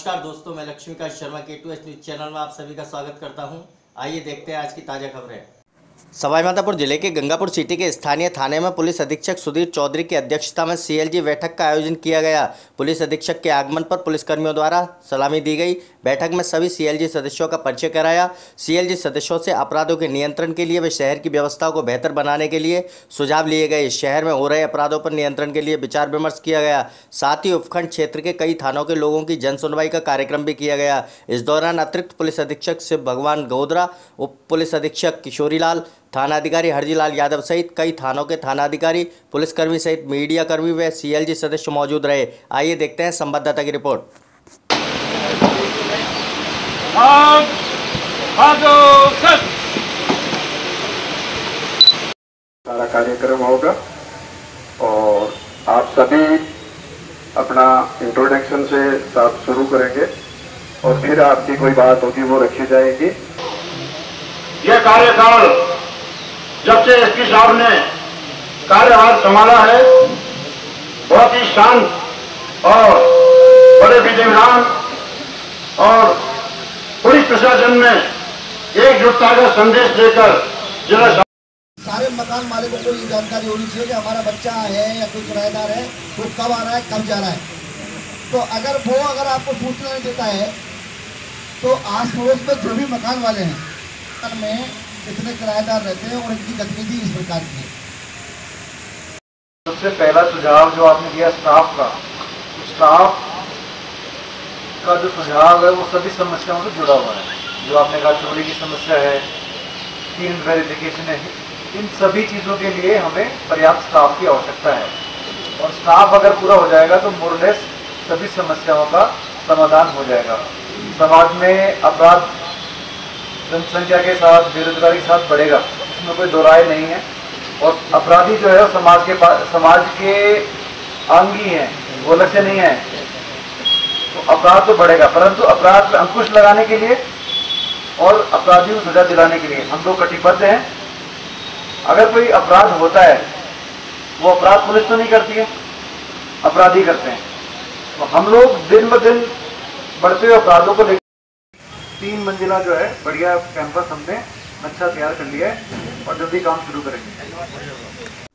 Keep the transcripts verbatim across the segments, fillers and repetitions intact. नमस्कार दोस्तों, मैं लक्ष्मीकांत शर्मा के टू एस न्यूज चैनल में आप सभी का स्वागत करता हूं। आइए देखते हैं आज की ताज़ा खबरें। सवाई माधोपुर जिले के गंगापुर सिटी के स्थानीय थाने में पुलिस अधीक्षक सुधीर चोधरी की अध्यक्षता में सीएलजी बैठक का आयोजन किया गया। पुलिस अधीक्षक के आगमन पर पुलिसकर्मियों द्वारा सलामी दी गई। बैठक में सभी सीएलजी सदस्यों का परिचय कराया। सीएलजी सदस्यों से अपराधों के नियंत्रण के लिए व शहर की व्यवस्था को बेहतर बनाने के लिए सुझाव लिए गए। शहर में हो रहे अपराधों पर नियंत्रण के लिए विचार विमर्श किया गया। साथ ही उपखंड क्षेत्र के कई थानों के लोगों की जनसुनवाई का कार्यक्रम भी किया गया। इस दौरान अतिरिक्त पुलिस अधीक्षक शिव भगवान गौद्रा, उप पुलिस अधीक्षक किशोरीलाल, थानाधिकारी हरजी लाल यादव सहित कई थानों के थानाधिकारी, पुलिसकर्मी सहित मीडिया कर्मी व सीएलजी सदस्य मौजूद रहे। आइए देखते हैं संवाददाता की रिपोर्ट। सारा कार्यक्रम होगा और आप सभी अपना इंट्रोडक्शन से साथ शुरू करेंगे और फिर आपकी कोई बात होगी वो रखी जाएगी। यह कार्यकाल जब से एसपी साहब ने कार्यभार संभाला है, बहुत ही शांत और बड़े विधिविधान और पुलिस प्रशासन में एकजुटता का संदेश देकर जिला सारे मकान मालिकों को ये जानकारी होनी चाहिए कि हमारा बच्चा है या कोई किराएदार है वो कब आ रहा है, कब जा रहा है। तो अगर वो अगर आपको सूचना नहीं देता है तो आस पड़ोस में जो भी मकान वाले हैं में कितने किराएदार रहते हैं और इनकी गतिविधि इस प्रकार की है। सबसे पहला सुझाव जो आपने दिया स्टाफ का, स्टाफ का जो सुझाव है वो सभी समस्याओं से जुड़ा हुआ है। जो आपने कहा चोरी की समस्या है, टीम वेरिफिकेशन है, इन सभी चीज़ों के लिए हमें पर्याप्त स्टाफ की आवश्यकता है और स्टाफ अगर पूरा हो जाएगा तो मोरलेस सभी समस्याओं का समाधान हो जाएगा। समाज में अपराध जनसंख्या के साथ, बेरोजगारी के साथ बढ़ेगा, इसमें कोई दो राय नहीं है। और अपराधी जो है समाज के समाज के अंग ही हैं, वो अलग से नहीं है। तो अपराध तो बढ़ेगा, परंतु अपराध पर अंकुश लगाने के लिए और अपराधियों को सजा दिलाने के लिए हम लोग कटिबद्ध हैं। अगर कोई अपराध होता है वो अपराध पुलिस तो नहीं करती है, अपराधी करते हैं। तो हम लोग दिन ब दिन बढ़ते हुए अपराधों को तीन मंजिला जो है बढ़िया कैंपस हमने अच्छा तैयार कर लिया है और जल्दी काम शुरू करेंगे।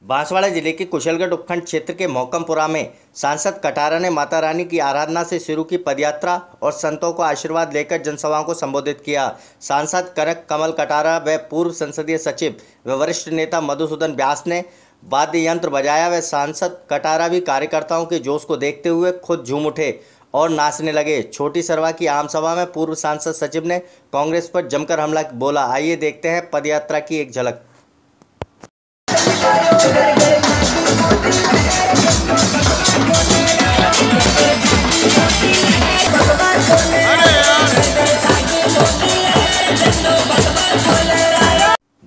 बांसवाड़ा जिले के कुशलगढ़ उपखंड क्षेत्र के मौकापुरा में सांसद कटारा ने माता रानी की आराधना से शुरू की पदयात्रा और संतों को आशीर्वाद लेकर जनसभाओं को संबोधित किया। सांसद कनक कमल कटारा व पूर्व संसदीय सचिव व वरिष्ठ नेता मधुसूदन व्यास ने वाद्य यंत्र बजाया व सांसद कटारा भी कार्यकर्ताओं के जोश को देखते हुए खुद झूम उठे और नाचने लगे। छोटी सरवा की आम सभा में पूर्व सांसद सचिव ने कांग्रेस पर जमकर हमला बोला। आइए देखते हैं पदयात्रा की एक झलक।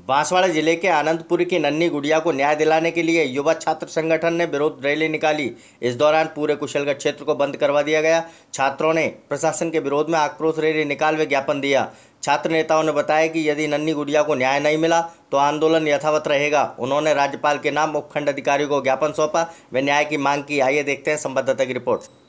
बांसवाड़ा जिले के आनंदपुर की नन्नी गुड़िया को न्याय दिलाने के लिए युवा छात्र संगठन ने विरोध रैली निकाली। इस दौरान पूरे कुशलगढ़ क्षेत्र को बंद करवा दिया गया। छात्रों ने प्रशासन के विरोध में आक्रोश रैली निकाल वे ज्ञापन दिया। छात्र नेताओं ने बताया कि यदि नन्नी गुड़िया को न्याय नहीं मिला तो आंदोलन यथावत रहेगा। उन्होंने राज्यपाल के नाम उपखंड अधिकारी को ज्ञापन सौंपा व न्याय की मांग की। आइए देखते हैं संवाददाता की रिपोर्ट।